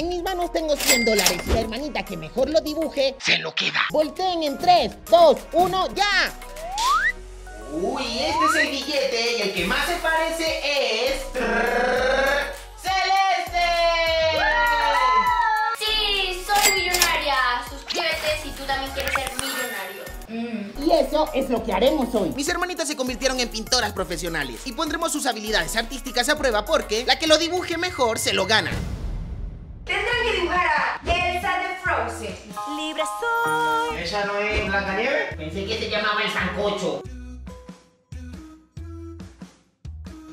En mis manos tengo $100 y la hermanita que mejor lo dibuje se lo queda. Volteen en 3, 2, 1, ¡ya! Uy, este es el billete y el que más se parece es... ¡Celeste! Sí, soy millonaria. Suscríbete si tú también quieres ser millonario. Y eso es lo que haremos hoy. Mis hermanitas se convirtieron en pintoras profesionales y pondremos sus habilidades artísticas a prueba porque la que lo dibuje mejor se lo gana. Tendrán que dibujar a Elsa de Frozen. Libre soy. ¿Esa no es Blancanieves? Pensé que se llamaba el sancocho.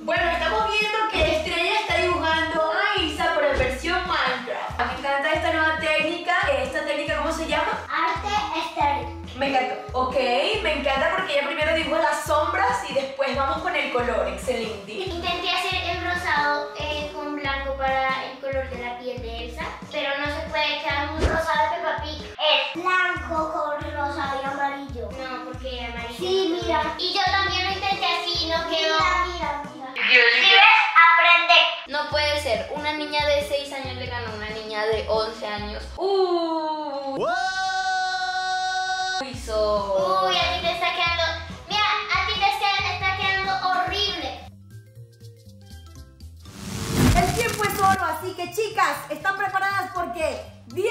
Bueno, estamos viendo que Estrella está dibujando a Elsa por la versión Minecraft. Me encanta esta nueva técnica. ¿Esta técnica cómo se llama? Arte estéril. Me encantó. Ok, me encanta porque ella primero dibuja las sombras y después vamos con el color. Excelente. Intenté hacer el rosado con blanco para el color de la piel de Elsa, pero no se puede quedar un rosado de Peppa Pig. Es blanco con rosado y amarillo. No, porque amarillo. Sí, mira. Y yo también lo intenté así y no quedó. Mira. ¿Sí ves? Aprende. No puede ser. Una niña de 6 años le ganó a una niña de 11 años. Uy, a ti te está quedando... Mira, a ti te está quedando horrible. El tiempo es oro, así que chicas, ¿están preparadas? Porque 10,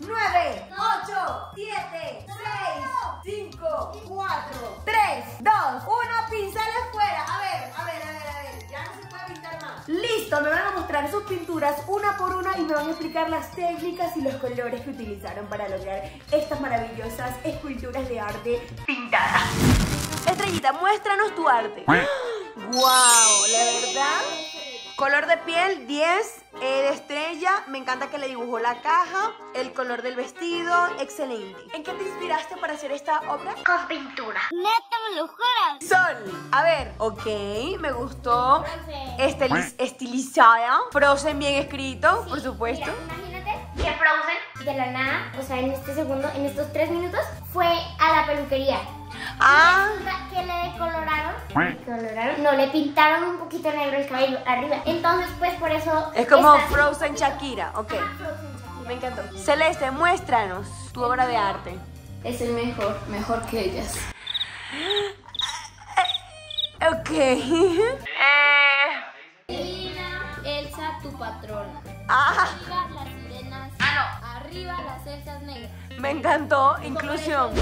9, 8, 7, 6, 5, 4, 3, 2, 1, pinceles fuera. A ver, ya no se puede pintar más. Listo, me van a mostrar sus pinturas una por una y me van a explicar las técnicas y los colores que utilizaron para lograr estas maravillosas esculturas de arte pintadas. Estrellita, muéstranos tu arte. ¡Wow! La verdad... Color de piel, 10, de Estrella, me encanta que le dibujó la caja, el color del vestido, excelente. ¿En qué te inspiraste para hacer esta obra? Con pintura. ¡Neta, me lo juras! Sol, a ver, ok, me gustó. Frozen. Estilizada, Frozen bien escrito, sí, por supuesto. Mira, imagínate que Frozen, de la nada, o sea, en este segundo, en estos 3 minutos, fue a la peluquería. Ah. Que le decoloraron. No, le pintaron un poquito negro el cabello arriba. Entonces, pues por eso. Es como Frozen Shakira, ok. Ajá, Frozen Shakira. Me encantó. Celeste, muéstranos tu obra de arte. Es el mejor que ellas. Ok. Mira, Elsa, tu patrona. Ah. Arriba las sirenas. Ah, no. Arriba las Elsas negras. Me encantó, inclusión.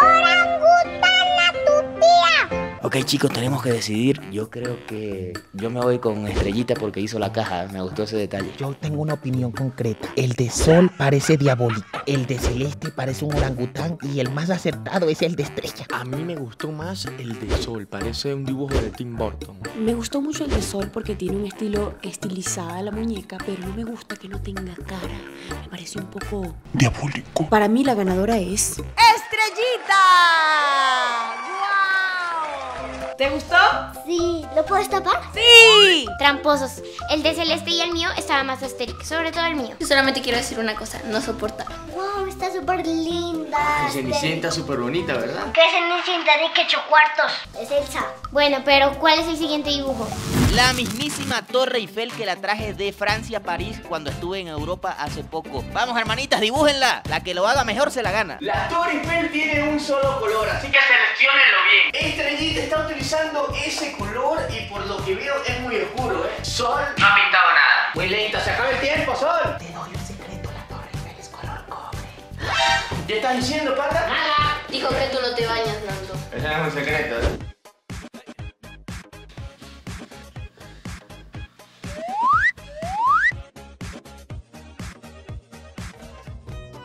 ¡Orangutana, tu tía! Ok, chicos, tenemos que decidir. Yo creo que yo me voy con Estrellita porque hizo la caja. Me gustó ese detalle. Yo tengo una opinión concreta. El de Sol parece diabólico. El de Celeste parece un orangután. Y el más acertado es el de Estrella. A mí me gustó más el de Sol. Parece un dibujo de Tim Burton. Me gustó mucho el de Sol porque tiene un estilo estilizada la muñeca. Pero no me gusta que no tenga cara. Me parece un poco... diabólico. Para mí la ganadora es... ¡Estrellita! ¡Wow! ¿Te gustó? Sí. ¿Lo puedes tapar? ¡Sí! Tramposos. El de Celeste y el mío estaba más estético, sobre todo el mío. Yo solamente quiero decir una cosa, no soportaba. ¡Wow! Está súper linda. Y Cenicienta súper bonita, ¿verdad? ¿Qué Cenicienta? ¿De qué 8 cuartos? Es Elsa. Bueno, pero ¿cuál es el siguiente dibujo? La mismísima Torre Eiffel que la traje de Francia a París cuando estuve en Europa hace poco. Vamos, hermanitas, dibújenla. La que lo haga mejor se la gana. La Torre Eiffel tiene un solo color, así que selecciónenlo bien. Estrellita está utilizando ese color y por lo que veo es muy oscuro, ¿eh? Sol no ha pintado nada. Muy lento, se acaba el tiempo, Sol. Te doy un secreto, la Torre Eiffel es color cobre. ¿Qué estás diciendo, Panda? Nada. Dijo que tú no te bañas, Nando. Eso no es un secreto, ¿eh?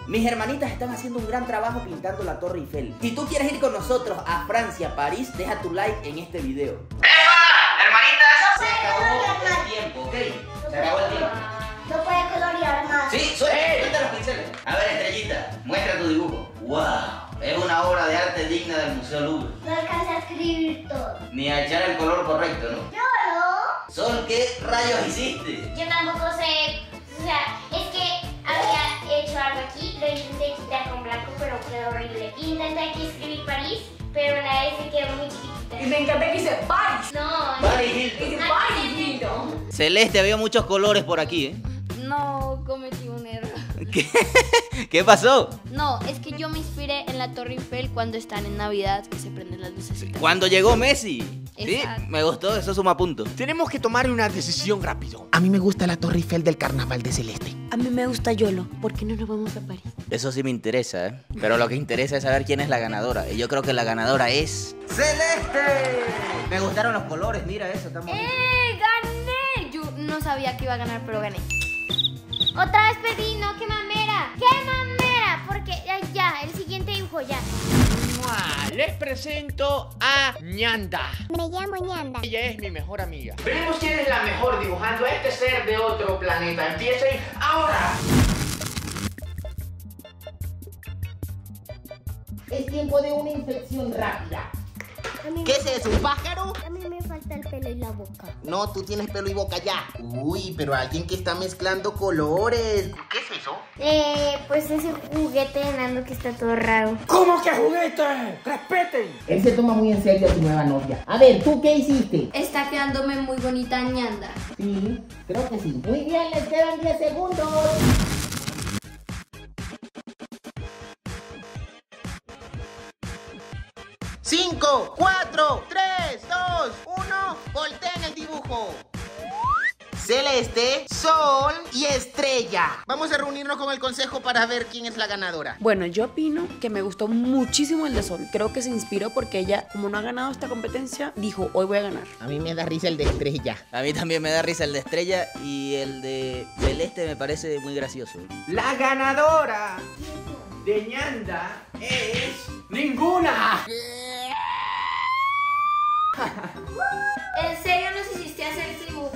Mis hermanitas están haciendo un gran trabajo pintando la Torre Eiffel. Si tú quieres ir con nosotros a Francia, París, deja tu like en este video. ¡Epa! Hermanitas, se acabó el tiempo, ¿ok? Se acabó el tiempo. No puedes colorear más. Sí, suelta los pinceles. A ver, Estrellita, muestra tu dibujo. ¡Wow! Es una obra de arte digna del Museo Louvre. No alcanza a escribir todo. Ni a echar el color correcto, ¿no? No. Sol, ¿qué rayos hiciste? Yo tampoco sé. O sea, es que había hecho algo aquí, lo intenté quitar con blanco, pero fue horrible. Intenté aquí escribir París, pero la S se quedó muy chiquitita. Y me encanta que hice París. No, París. Celeste, había muchos colores por aquí, ¿eh? No. No, cometí un error. ¿Qué? ¿Qué pasó? No, es que yo me inspiré en la Torre Eiffel cuando están en Navidad, que se prenden las luces. Sí, cuando llegó Messi. Exacto. Sí, me gustó, eso suma puntos. Tenemos que tomar una decisión rápido. A mí me gusta la Torre Eiffel del Carnaval de Celeste. A mí me gusta YOLO. ¿Por qué no nos vamos a París? Eso sí me interesa, ¿eh? Pero lo que interesa es saber quién es la ganadora. Y yo creo que la ganadora es... ¡Celeste! Me gustaron los colores, mira eso, está bonito. ¡Gané! Yo no sabía que iba a ganar, pero gané. Otra vez pedí, no, qué mamera. ¡Qué mamera! Porque ya, el siguiente dibujo ya. Les presento a Ñanda. Me llamo Ñanda. Ella es mi mejor amiga. Veremos quién es la mejor dibujando a este ser de otro planeta. Empiecen ahora. Es tiempo de una infección rápida. ¿Qué es eso, un pájaro? A mí me falta el pelo y la boca. No, tú tienes pelo y boca ya. Uy, pero alguien que está mezclando colores. ¿Qué es eso? Pues ese juguete de Nando que está todo raro. ¿Cómo que juguete? ¡Respeten! Él se toma muy en serio a tu nueva novia. A ver, ¿tú qué hiciste? Está quedándome muy bonita Ñanda. Sí, creo que sí. Muy bien, les quedan 10 segundos. Celeste, Sol y Estrella. Vamos a reunirnos con el consejo para ver quién es la ganadora. Bueno, yo opino que me gustó muchísimo el de Sol. Creo que se inspiró porque ella, como no ha ganado esta competencia, dijo, hoy voy a ganar. A mí me da risa el de Estrella. A mí también me da risa el de Estrella y el de Celeste me parece muy gracioso. La ganadora de Ñanda es... ¡Ninguna! ¿En serio nos hiciste hacer este dibujo?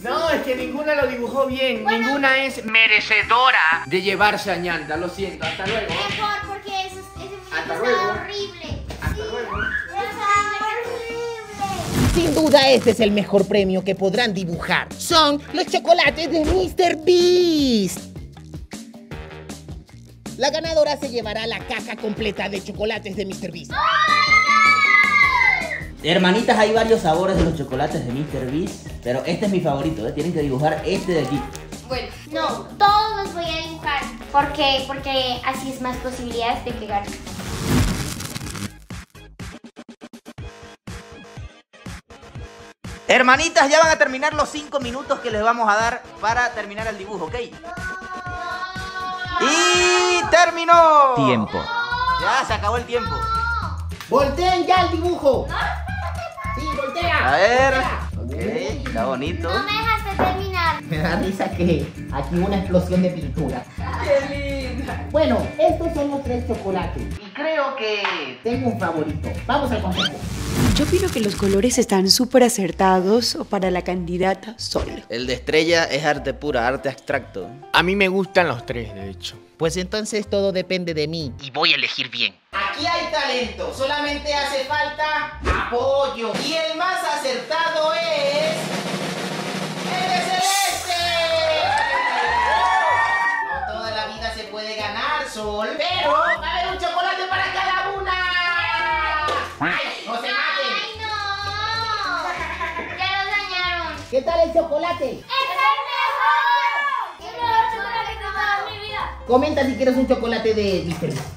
No, es que ninguna lo dibujó bien. Bueno, ninguna es merecedora de llevarse a Ñanda. Lo siento, hasta luego. Mejor, porque eso está horrible. Hasta luego. Sin duda este es el mejor premio que podrán dibujar. Son los chocolates de Mr. Beast. La ganadora se llevará la caja completa de chocolates de Mr. Beast. Hermanitas, hay varios sabores de los chocolates de Mr. Beast, pero este es mi favorito, ¿eh? Tienen que dibujar este de aquí. Bueno, no, todos los voy a dibujar. ¿Por qué? Porque así es más posibilidades de pegar. Hermanitas, ya van a terminar los 5 minutos que les vamos a dar para terminar el dibujo, ¿ok? No. Y terminó. Tiempo. No. Ya, se acabó el tiempo. No. Volteen ya el dibujo. No. Sí, voltea. A ver. Voltea. Ok, está bonito. No me dejaste terminar. Me da risa que aquí hubo una explosión de pintura. ¡Qué linda! Bueno, estos son los 3 chocolates. Y creo que tengo un favorito. Vamos al consejo. Yo opino que los colores están súper acertados para la candidata Sol. El de Estrella es arte pura, arte abstracto. A mí me gustan los 3, de hecho. Pues entonces todo depende de mí y voy a elegir bien. Aquí hay talento, solamente hace falta apoyo. Y el más acertado es... ¡el de Celeste! No toda la vida se puede ganar, Sol, pero va a haber un chocolate para cada una. ¡Ay, no se maten! ¡Ay, no! ¡Ya lo dañaron! ¿Qué tal el chocolate? ¡Es el mejor! ¡Es el mejor chocolate que he tomado en mi vida! Comenta si quieres un chocolate de Mr. Beast.